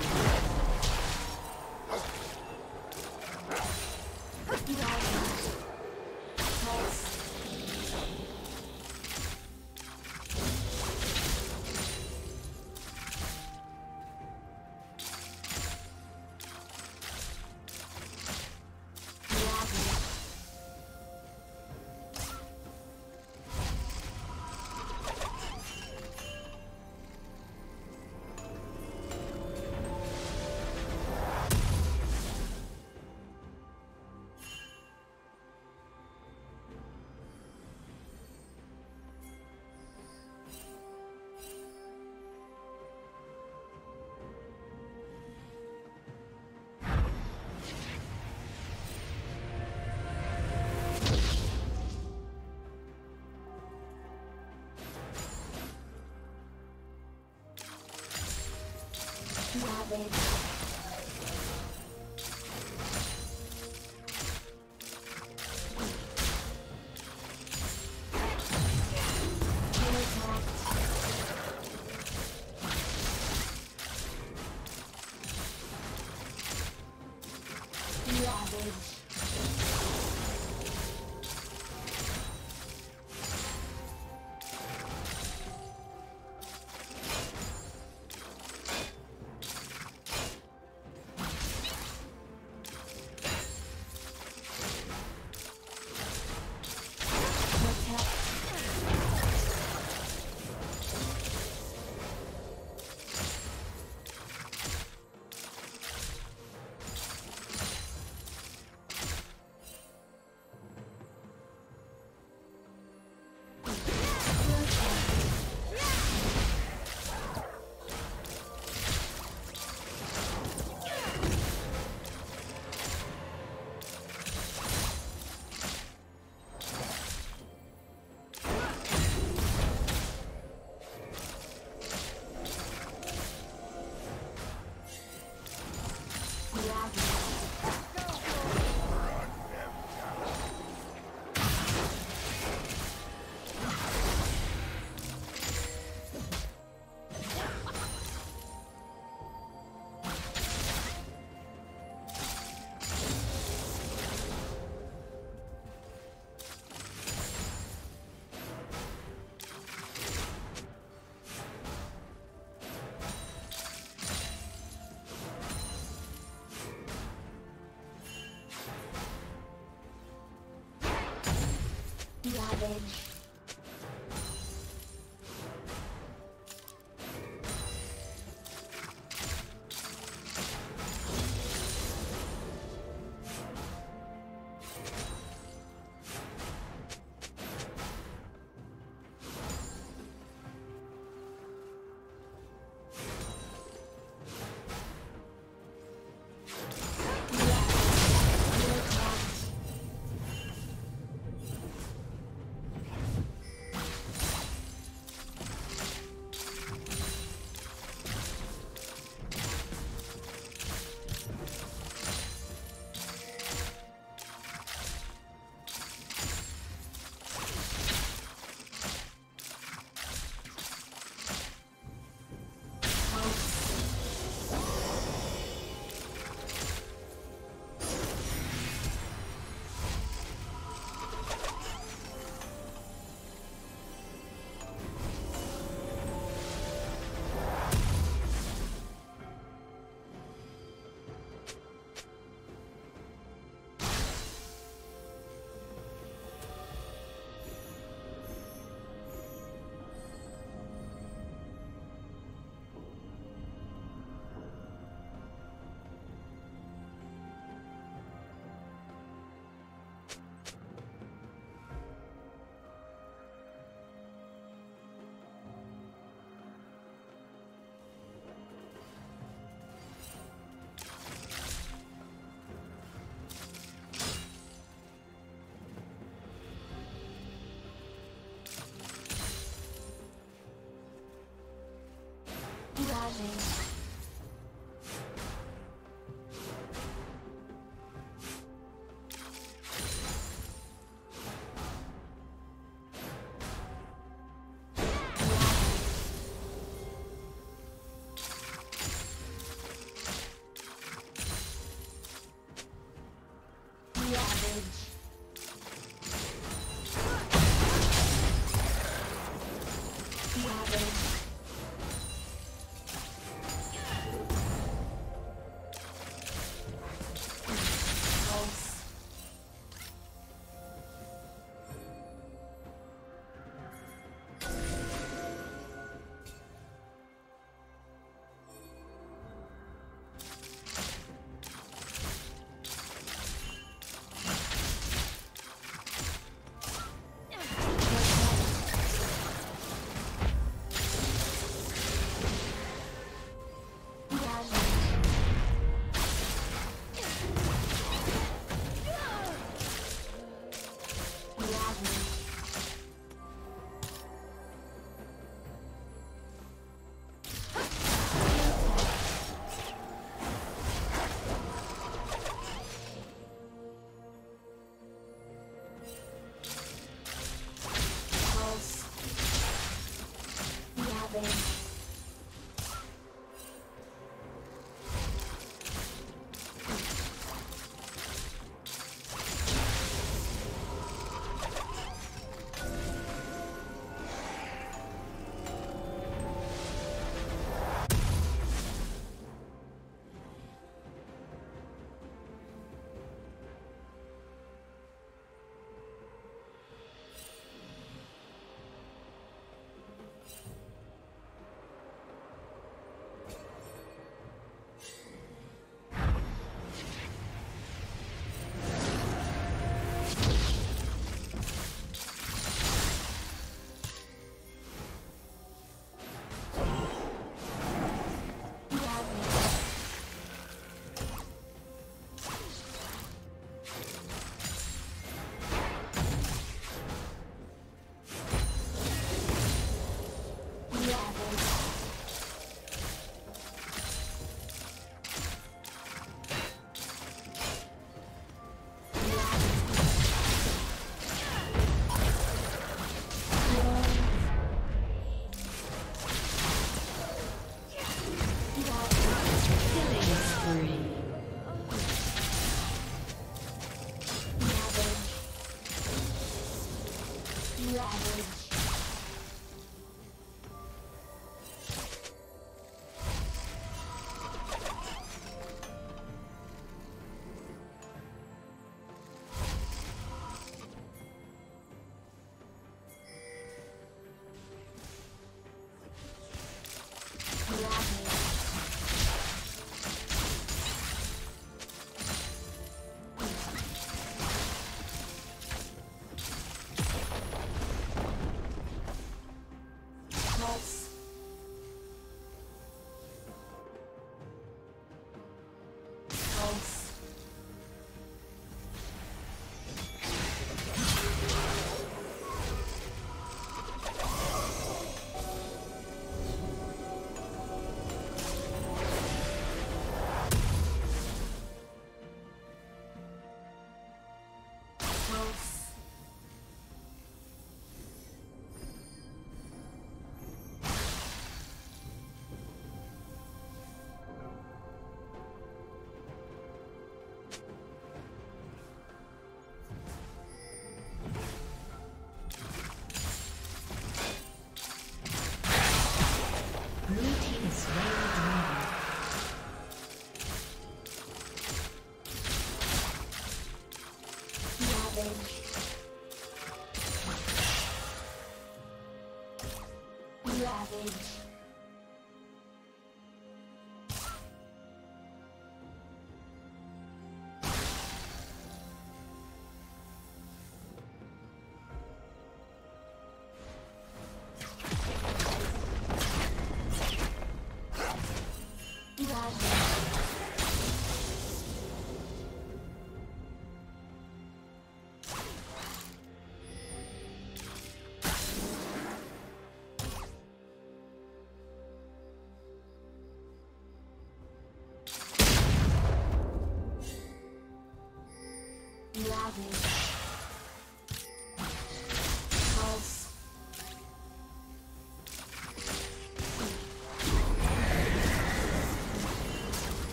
Thank you. Savage.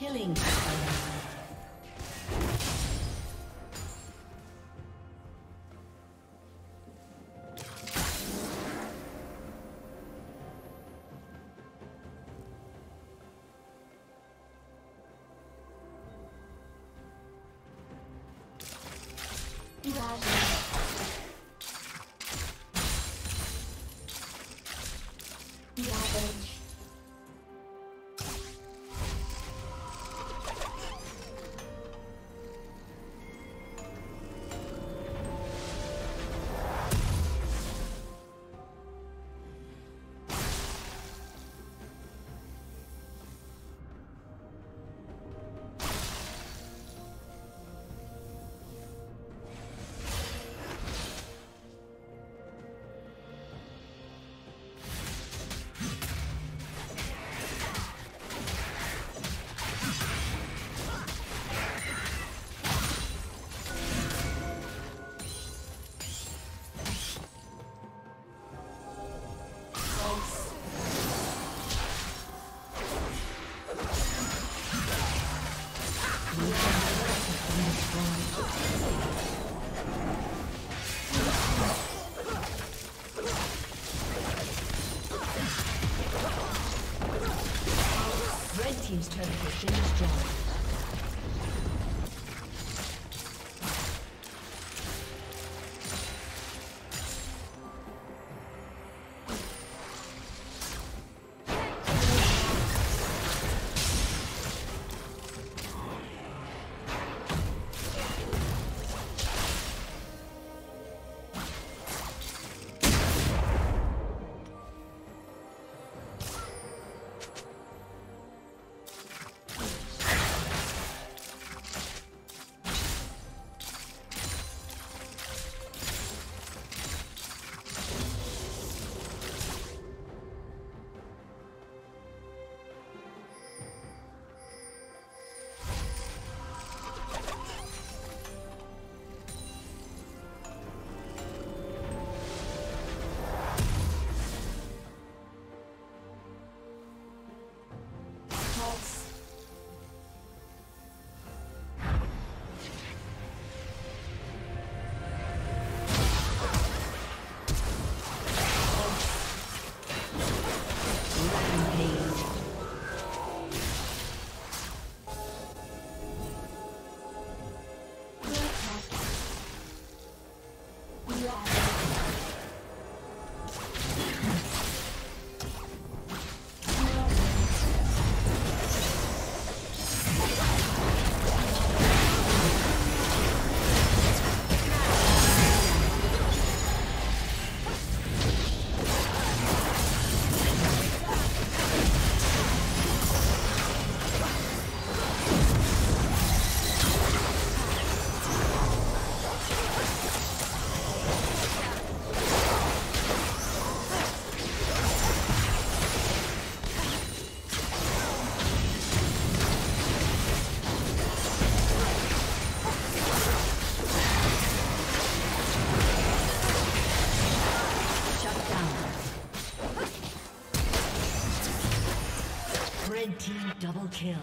Killing. Team's turn to finish job. Double kill.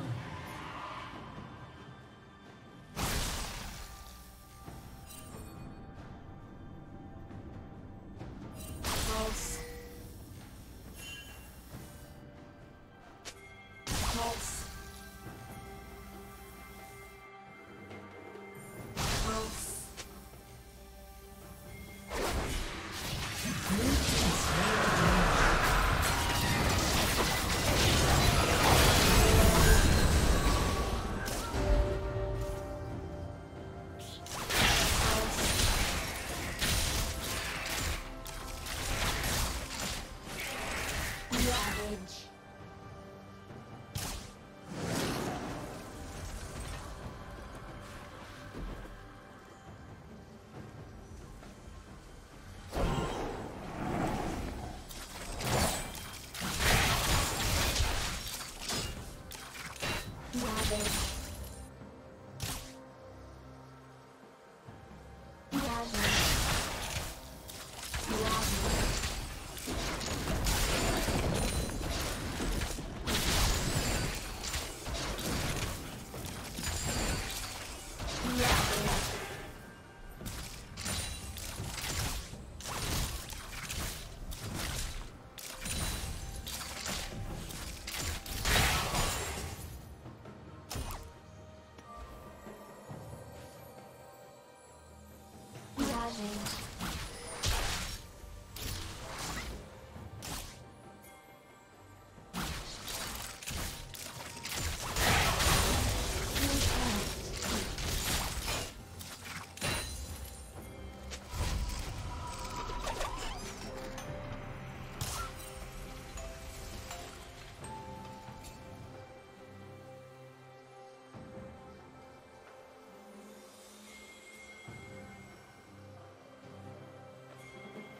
gente.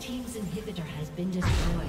Team's inhibitor has been destroyed.